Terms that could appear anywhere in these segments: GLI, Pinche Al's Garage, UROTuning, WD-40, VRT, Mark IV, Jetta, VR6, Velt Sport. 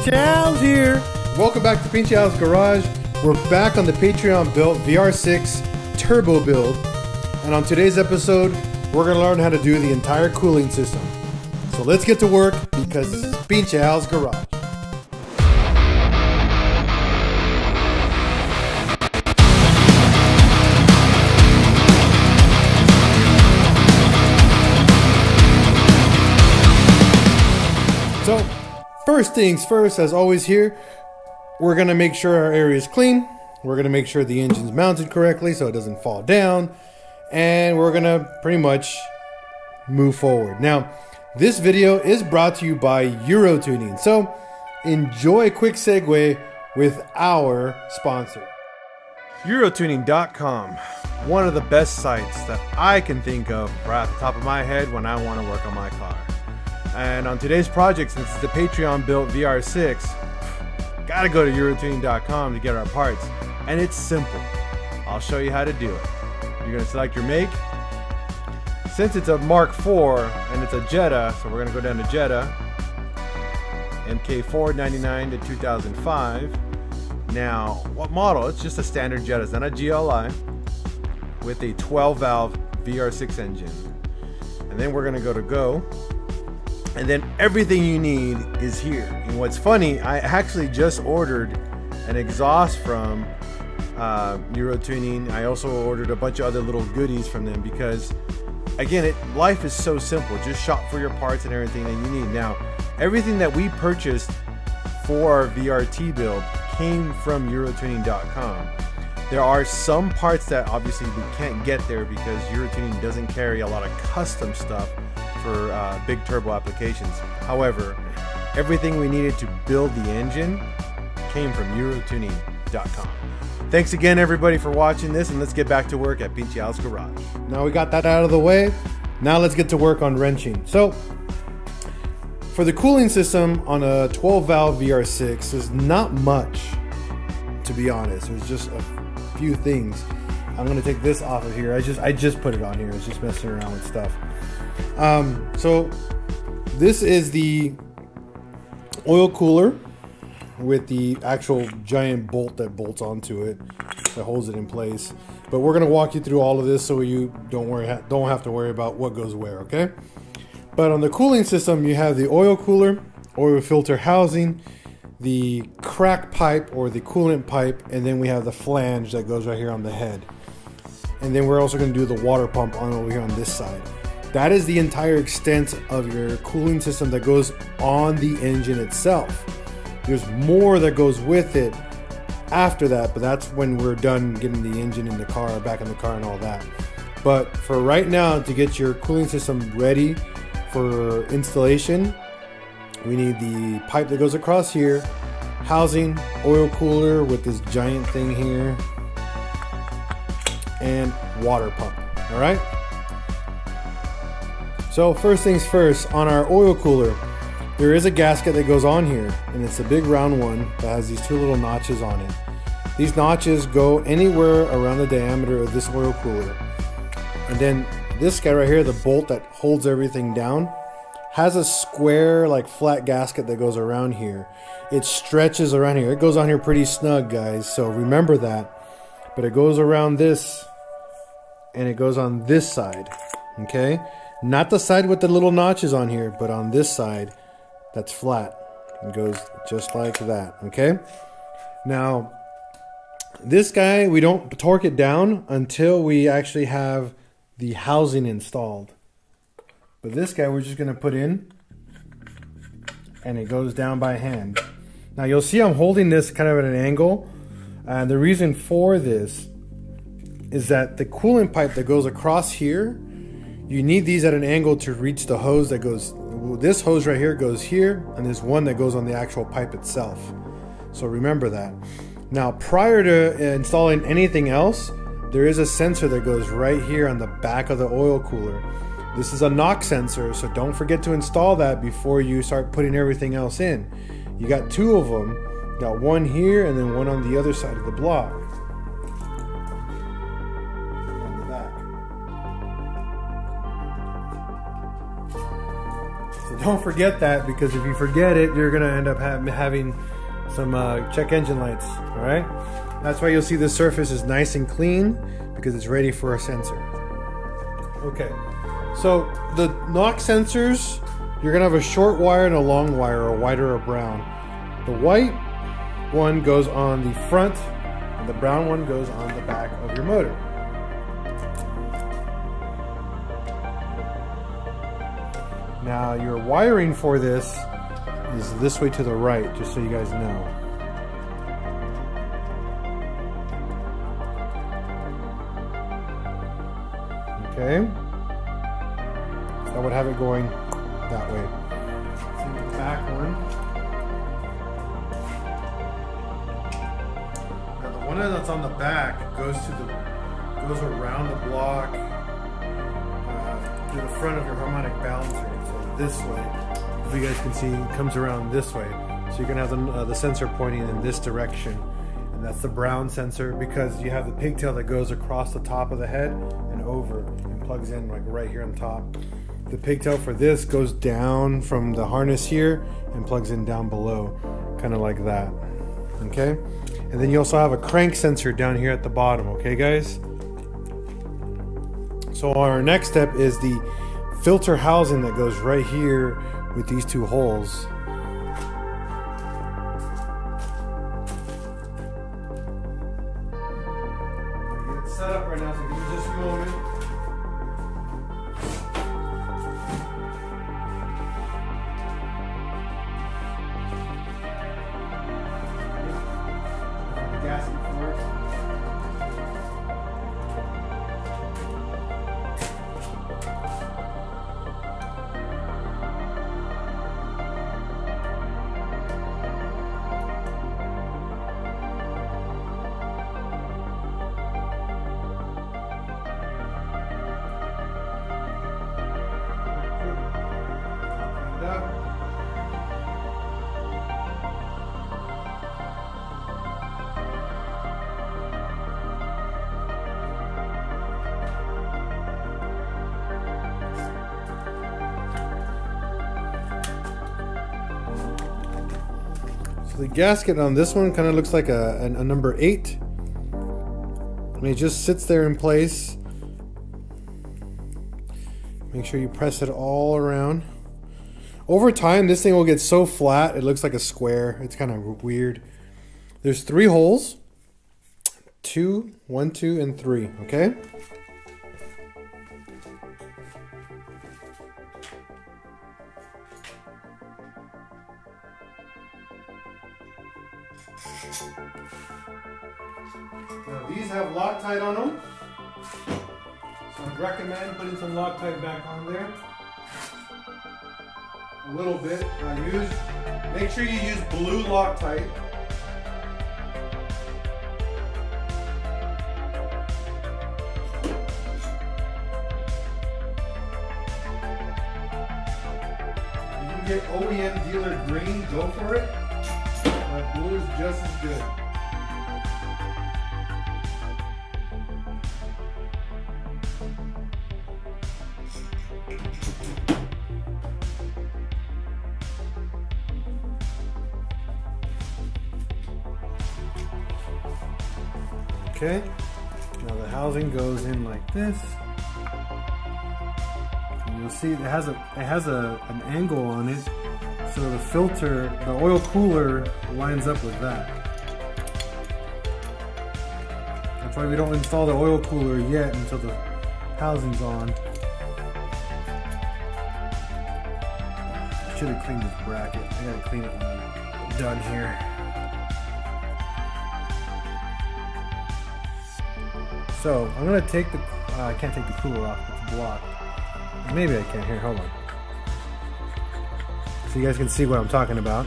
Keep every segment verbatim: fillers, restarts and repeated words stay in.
Pinche Al's here. Welcome back to Pinche Al's Garage. We're back on the Patreon built V R six turbo build. And on today's episode, we're gonna learn how to do the entire cooling system. So let's get to work because this is Pinche Al's Garage. So, first things first, as always here, we're going to make sure our area is clean. We're going to make sure the engine's mounted correctly so it doesn't fall down. And we're going to pretty much move forward. Now, this video is brought to you by UROTuning. So, enjoy a quick segue with our sponsor. UROTuning dot com, one of the best sites that I can think of right off the top of my head when I want to work on my car. And on today's project, since it's the Patreon built V R six, gotta go to UROTuning dot com to get our parts. And it's simple. I'll show you how to do it. You're gonna select your make. Since it's a Mark four and it's a Jetta, so we're gonna go down to Jetta. M K four ninety-nine to two thousand five. Now, what model? It's just a standard Jetta, it's not a G L I. With a twelve valve V R six engine. And then we're gonna go to go. And then everything you need is here. And what's funny, I actually just ordered an exhaust from uh, UROTuning. I also ordered a bunch of other little goodies from them because, again, it, life is so simple. Just shop for your parts and everything that you need. Now, everything that we purchased for our V R T build came from UROTuning dot com. There are some parts that obviously we can't get there because UROTuning doesn't carry a lot of custom stuff for uh, big turbo applications. However, everything we needed to build the engine came from UROTuning dot com. Thanks again everybody for watching this, and let's get back to work at Pinche Al's Garage. Now we got that out of the way. Now let's get to work on wrenching. So for the cooling system on a twelve valve V R six, there's not much, to be honest. There's just a few things. I'm gonna take this off of here. I just I just put it on here. It's just messing around with stuff. Um, so this is the oil cooler with the actual giant bolt that bolts onto it that holds it in place. But we're gonna walk you through all of this so you don't worry don't have to worry about what goes where, okay? But on the cooling system, you have the oil cooler, oil filter housing, the crack pipe or the coolant pipe, and then we have the flange that goes right here on the head. And then we're also gonna do the water pump on over here on this side. That is the entire extent of your cooling system that goes on the engine itself. There's more that goes with it after that, but that's when we're done getting the engine in the car, back in the car and all that. But for right now, to get your cooling system ready for installation, we need the pipe that goes across here, housing, oil cooler with this giant thing here, and water pump, all right? So first things first, on our oil cooler, there is a gasket that goes on here, and it's a big round one that has these two little notches on it. These notches go anywhere around the diameter of this oil cooler. And then this guy right here, the bolt that holds everything down, has a square, like flat gasket that goes around here. It stretches around here. It goes on here pretty snug, guys, so remember that. But it goes around this, and it goes on this side, okay? Not the side with the little notches on here, but on this side that's flat and goes just like that, okay? Now, this guy, we don't torque it down until we actually have the housing installed. But this guy we're just gonna put in and it goes down by hand. Now you'll see I'm holding this kind of at an angle. Uh, the reason for this is that the coolant pipe that goes across here, you need these at an angle to reach the hose that goes, this hose right here goes here, and there's one that goes on the actual pipe itself. So remember that. Now, prior to installing anything else, there is a sensor that goes right here on the back of the oil cooler. This is a knock sensor, so don't forget to install that before you start putting everything else in. You got two of them. You got one here and then one on the other side of the block. don't forget that, because if you forget it, you're gonna end up ha having some uh, check engine lights, all right? That's why you'll see the surface is nice and clean, because it's ready for a sensor. Okay, so the knock sensors, you're gonna have a short wire and a long wire, a white or a brown. The white one goes on the front, and the brown one goes on the back of your motor. Now your wiring for this is this way to the right, just so you guys know. Okay. So I would have it going that way. See the back one. Now the one that's on the back goes to the goes around the block uh, to the front of your harmonic balancer. This way, if you guys can see, it comes around this way, so you're gonna have the, uh, the sensor pointing in this direction, and that's the brown sensor, because you have the pigtail that goes across the top of the head and over and plugs in like right here on top. The pigtail for this goes down from the harness here and plugs in down below, kind of like that. Okay, and then you also have a crank sensor down here at the bottom. Okay guys, so our next step is the filter housing that goes right here with these two holes. It's set up right now, so give me just a moment. The gasket for it. The gasket on this one kind of looks like a, a, a number eight, and it just sits there in place. Make sure you press it all around. Over time, this thing will get so flat it looks like a square. It's kind of weird. There's three holes, two, one, two, and three. Okay. Now these have Loctite on them, so I'd recommend putting some Loctite back on there a little bit. Now use, make sure you use blue Loctite. You can get O E M dealer green, go for it, but blue is just as good. Okay, now the housing goes in like this, and you'll see it has a it has a an angle on it, so the filter, the oil cooler, lines up with that. That's why we don't install the oil cooler yet until the housing's on. I should have cleaned this bracket. I gotta clean it when I'm done here. So I'm gonna take the, uh, I can't take the cooler off, it's blocked. Maybe I can here, hold on. So you guys can see what I'm talking about.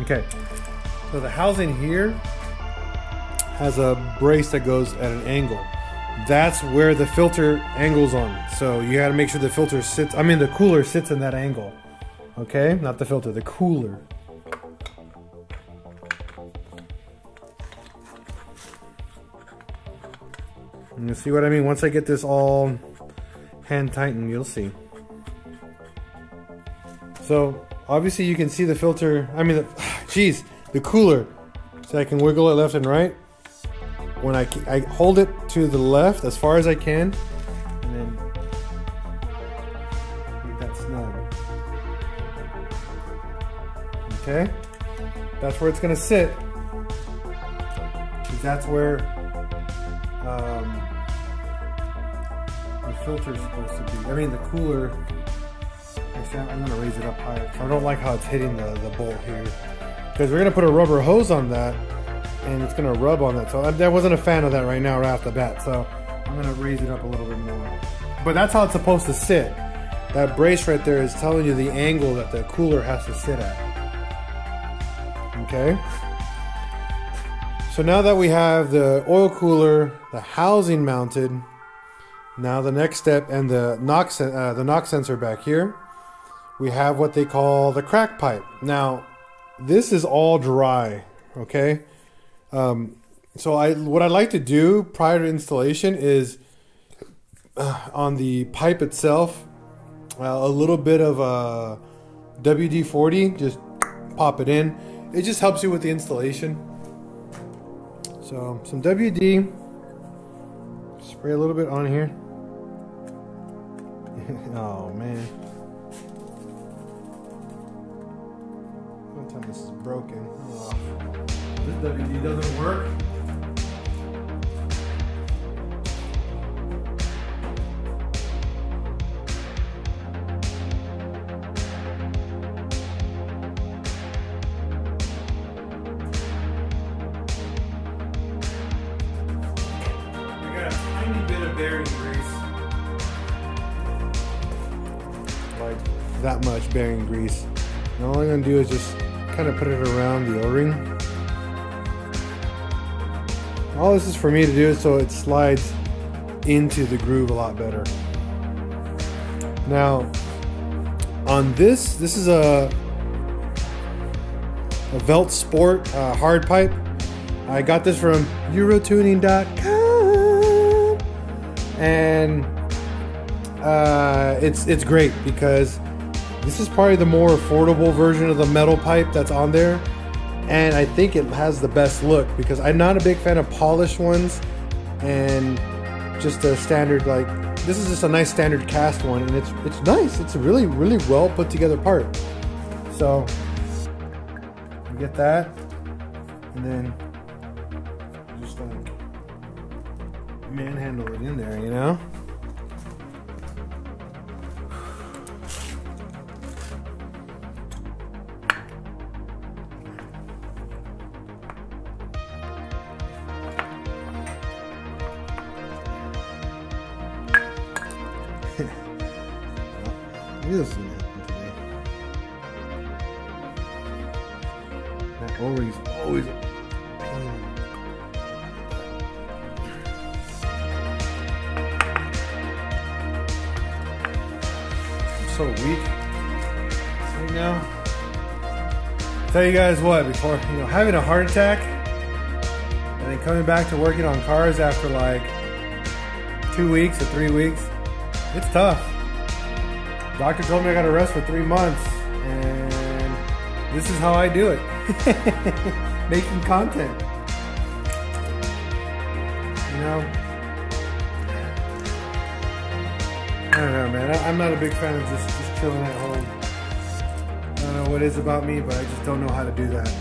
Okay, so the housing here has a brace that goes at an angle. That's where the filter angles on. So you gotta make sure the filter sits, I mean the cooler sits in that angle. Okay, not the filter, the cooler. You see what I mean? Once I get this all hand tightened, you'll see. So obviously you can see the filter, I mean, the, geez, the cooler. So I can wiggle it left and right. When I, I hold it to the left as far as I can, and then make that snug. Okay, that's where it's gonna sit. Because that's where um, the filter's supposed to be. I mean, the cooler. Actually, I'm gonna raise it up higher. I don't like how it's hitting the, the bolt here. Because we're gonna put a rubber hose on that, and it's gonna rub on that. So I, I wasn't a fan of that right now, right off the bat. So I'm gonna raise it up a little bit more. But that's how it's supposed to sit. That brace right there is telling you the angle that the cooler has to sit at. Okay. So now that we have the oil cooler, the housing mounted, now the next step, and the knock, uh, the knock sensor back here, we have what they call the crack pipe. Now, this is all dry, okay? Um, so I, what I like to do prior to installation is uh, on the pipe itself, uh, a little bit of a W D forty, just pop it in. It just helps you with the installation. So some W D, spray a little bit on here. Oh man. This is broken. Oh. This W D doesn't work. I got a tiny bit of bearing grease. Like that much bearing grease. And all I'm gonna do is just kind of put it around the O-ring. All this is for me to do is so it slides into the groove a lot better. Now, on this, this is a, a Velt Sport uh, hard pipe. I got this from UROTuning dot com, and uh, it's it's great because this is probably the more affordable version of the metal pipe that's on there, and I think it has the best look because I'm not a big fan of polished ones and just a standard, like this is just a nice standard cast one, and it's it's nice. It's a really really well put together part. So you get that, and then just like manhandle it in there, you know. That O-ring's always a pain. I'm so weak right now. I'll tell you guys what, before, you know, having a heart attack and then coming back to working on cars after like two weeks or three weeks, it's tough. Doctor told me I gotta rest for three months, and this is how I do it. Making content. You know? I don't know, man. I, I'm not a big fan of just, just chilling at home. I don't know what it is about me, but I just don't know how to do that.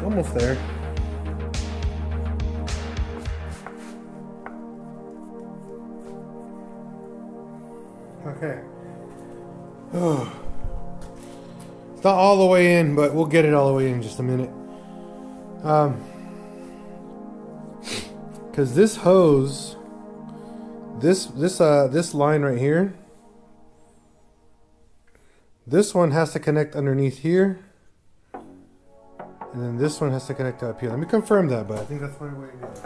Almost there. How It's not all the way in, but we'll get it all the way in just a minute. Um, cause this hose, this this uh this line right here, this one has to connect underneath here, and then this one has to connect up here. Let me confirm that, but I think that's my way it is.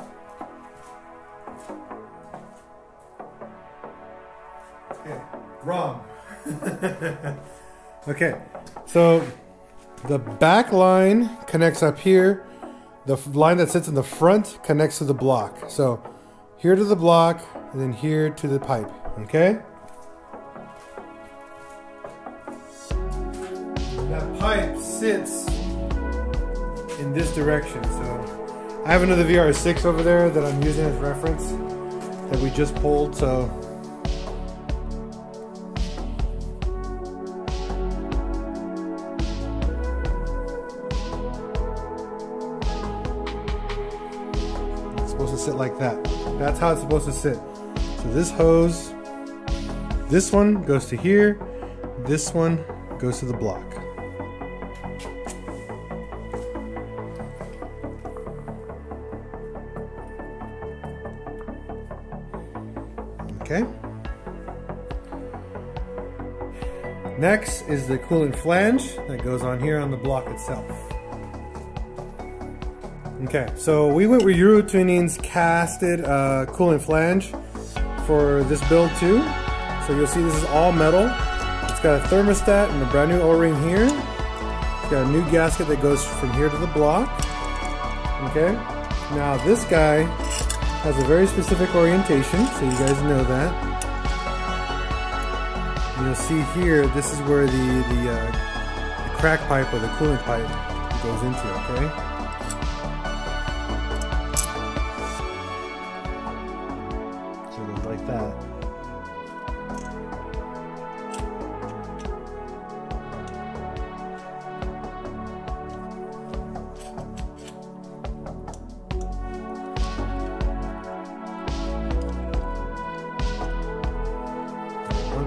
Okay, wrong. Okay, so the back line connects up here. The line that sits in the front connects to the block. So here to the block, and then here to the pipe, okay? That pipe sits in this direction, so I have another V R six over there that I'm using as reference that we just pulled, so. Supposed to sit like that. That's how it's supposed to sit. So this hose, this one goes to here, this one goes to the block. Okay. Next is the coolant flange that goes on here on the block itself. Okay, so we went with UROTuning's casted uh, coolant flange for this build too. So you'll see this is all metal. It's got a thermostat and a brand new O-ring here. It's got a new gasket that goes from here to the block. Okay, now this guy has a very specific orientation, so you guys know that. And you'll see here, this is where the, the, uh, the crack pipe or the coolant pipe goes into, okay?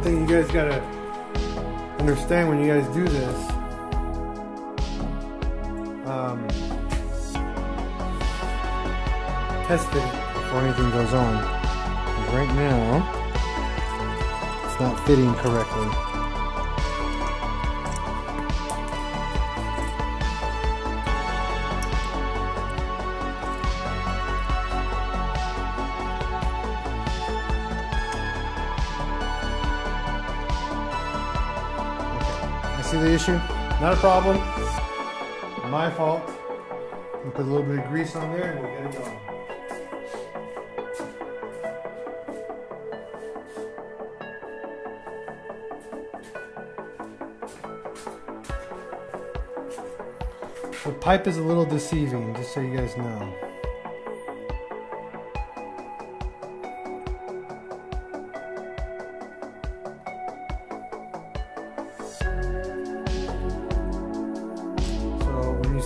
You guys gotta understand when you guys do this, um, test it before anything goes on. Right now, it's not fitting correctly. The issue, not a problem, my fault. We'll put a little bit of grease on there and we'll get it going. The pipe is a little deceiving, just so you guys know.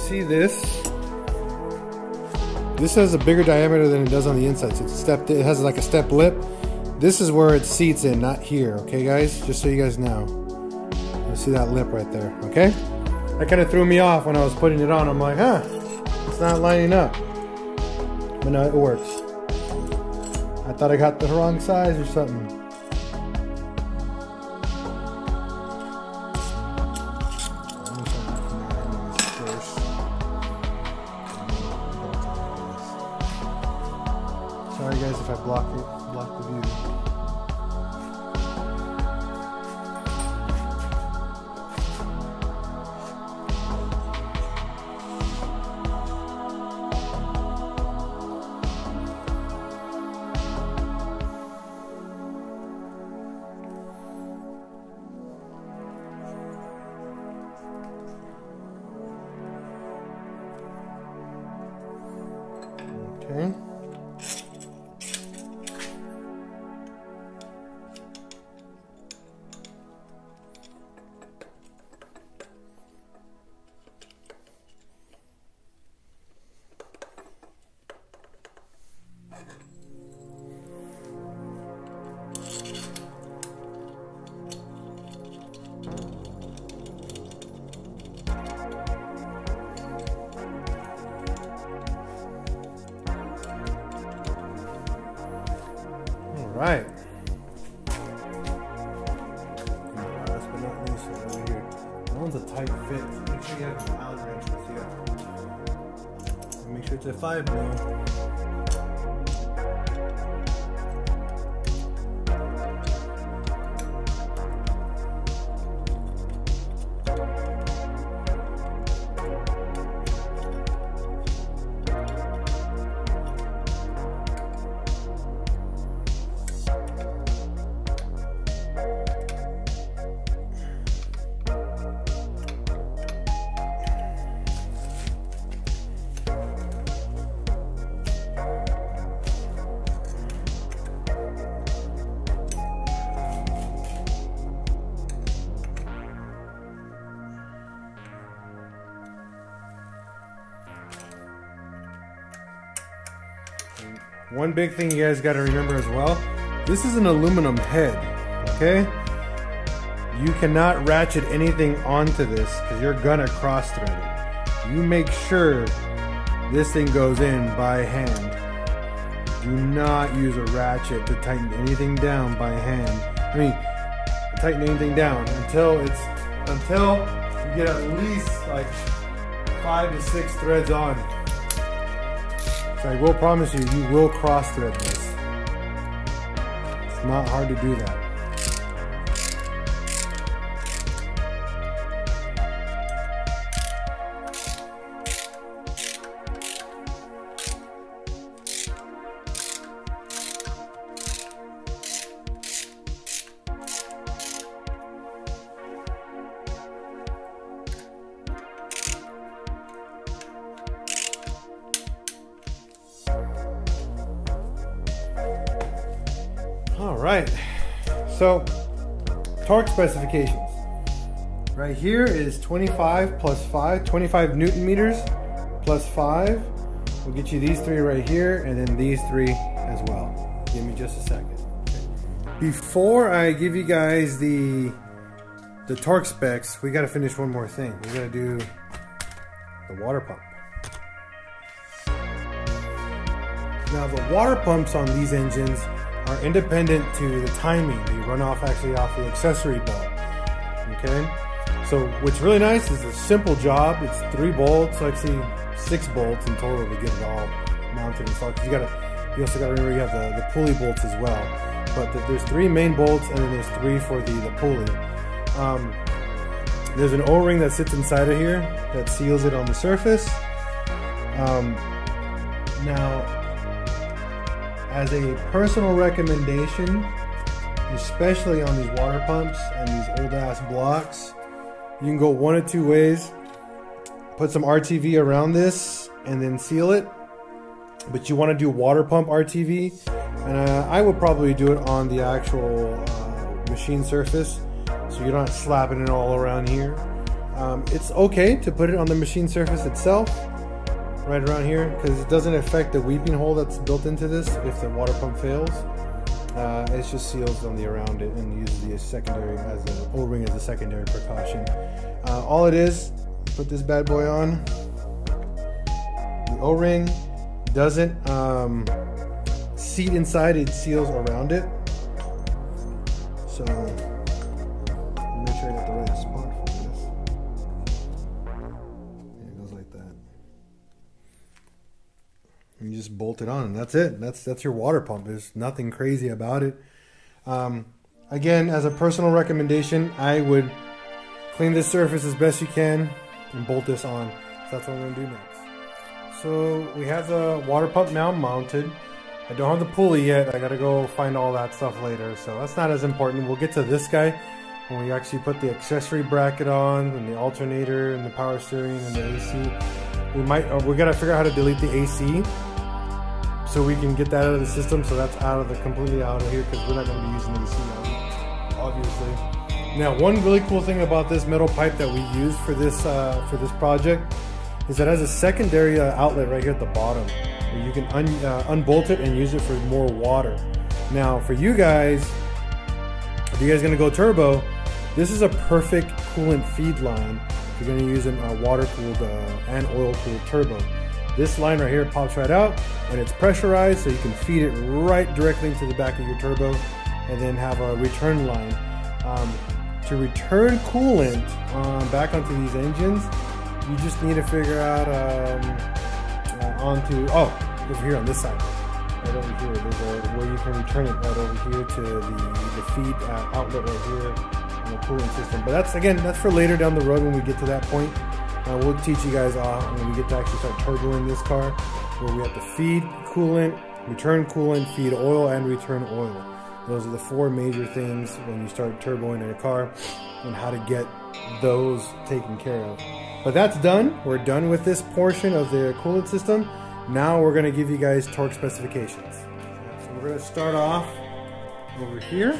See this? This has a bigger diameter than it does on the inside. So it's stepped, it has like a step lip. This is where it seats in, not here. Okay, guys? Just so you guys know. You see that lip right there, okay? That kind of threw me off when I was putting it on. I'm like, huh, it's not lining up. But no, it works. I thought I got the wrong size or something. Sorry guys if I block it, block the view. Okay. right. Last but not least, right over here. That one's a tight fit. Make sure you have an Allen wrench with you. And make sure it's a five mil. One big thing you guys got to remember as well, this is an aluminum head, okay? You cannot ratchet anything onto this because you're gonna cross thread it. You make sure this thing goes in by hand. Do not use a ratchet to tighten anything down by hand. I mean, tighten anything down until it's, until you get at least like five to six threads on. So I will promise you, you will cross thread this. It's not hard to do that. Alright, so torque specifications. Right here is twenty-five plus five, twenty-five newton meters plus five. We'll get you these three right here and then these three as well. Give me just a second. Okay. Before I give you guys the, the torque specs, we gotta finish one more thing. We gotta do the water pump. Now the water pumps on these engines are independent to the timing. They run off actually off the accessory belt. Okay, so what's really nice is a simple job. It's three bolts, actually six bolts in total to get it all mounted and installed. You gotta, you also gotta remember you have the, the pulley bolts as well. But the, there's three main bolts and then there's three for the, the pulley. Um, there's an O-ring that sits inside of here that seals it on the surface. Um, now. As a personal recommendation, especially on these water pumps and these old ass blocks, you can go one of two ways. Put some R T V around this and then seal it. But you want to do water pump R T V. And uh, I would probably do it on the actual uh, machine surface, so you're not slapping it all around here. Um, it's okay to put it on the machine surface itself, right around here, because it doesn't affect the weeping hole that's built into this. If the water pump fails, uh, it just seals on the around it and uses the secondary as an O-ring as a secondary precaution. Uh, all it is, put this bad boy on. The O-ring doesn't um, seat inside; it seals around it. So make sure I got the right spot for this. Yeah, it goes like that. You just bolt it on, and that's it. That's that's your water pump. There's nothing crazy about it. Um, again, as a personal recommendation, I would clean this surface as best you can and bolt this on. So that's what we're gonna do next. So we have the water pump now mounted. I don't have the pulley yet. I gotta go find all that stuff later. So that's not as important. We'll get to this guy when we actually put the accessory bracket on, and the alternator, and the power steering, and the A C. We might. Uh, we gotta figure out how to delete the A C. So we can get that out of the system, so that's out of the completely out of here because we're not going to be using the A C now, obviously. Now, one really cool thing about this metal pipe that we used for this uh, for this project is that it has a secondary uh, outlet right here at the bottom, where you can un uh, unbolt it and use it for more water. Now, for you guys, if you guys are going to go turbo, this is a perfect coolant feed line. You're going to use a uh, water cooled uh, and oil cooled turbo. This line right here pops right out and it's pressurized, so you can feed it right directly into the back of your turbo and then have a return line. Um, to return coolant um, back onto these engines, you just need to figure out um, uh, onto, oh, over here on this side. Right over here, there's a where you can return it right over here to the, the feed uh, outlet right here on the cooling system. But that's, again, that's for later down the road when we get to that point. Uh, we'll teach you guys all when we get to actually start turboing this car, where we have to feed coolant, return coolant, feed oil, and return oil. Those are the four major things when you start turboing in a car, and how to get those taken care of. But that's done. We're done with this portion of the coolant system. Now we're going to give you guys torque specifications. So we're going to start off over here.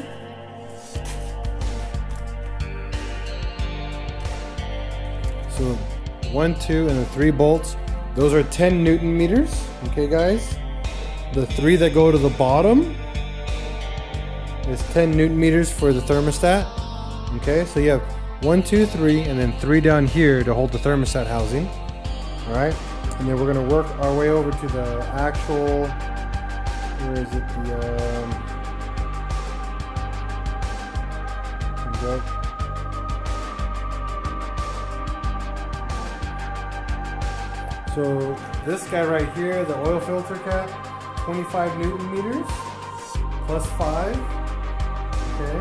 So one, two, and the three bolts. Those are ten newton meters, okay guys? The three that go to the bottom is ten newton meters for the thermostat. Okay, so you have one, two, three, and then three down here to hold the thermostat housing. All right, and then we're gonna work our way over to the actual, where is it, the, um, there we go. So this guy right here, the oil filter cap, twenty-five newton meters, plus five, okay.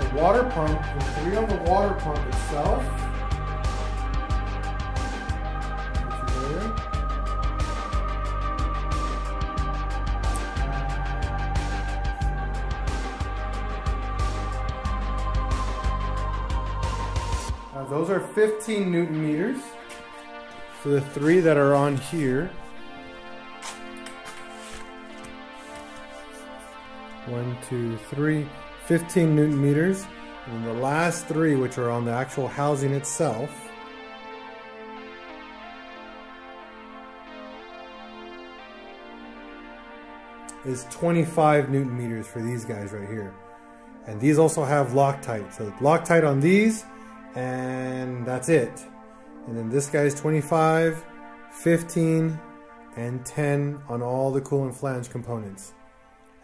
The water pump, the three on the water pump itself, which is there. Now those are fifteen newton meters. So the three that are on here, one, two, three, fifteen newton meters. And the last three, which are on the actual housing itself, is twenty-five newton meters for these guys right here. And these also have Loctite. So Loctite on these, and that's it. And then this guy's twenty-five, fifteen, and ten on all the coolant flange components.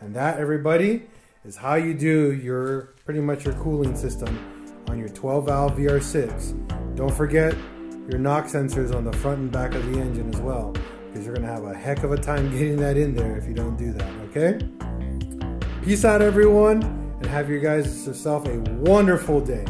And that, everybody, is how you do your pretty much your cooling system on your twelve valve V R six. Don't forget your knock sensors on the front and back of the engine as well, because you're going to have a heck of a time getting that in there if you don't do that, okay? Peace out, everyone, and have you guys yourself a wonderful day.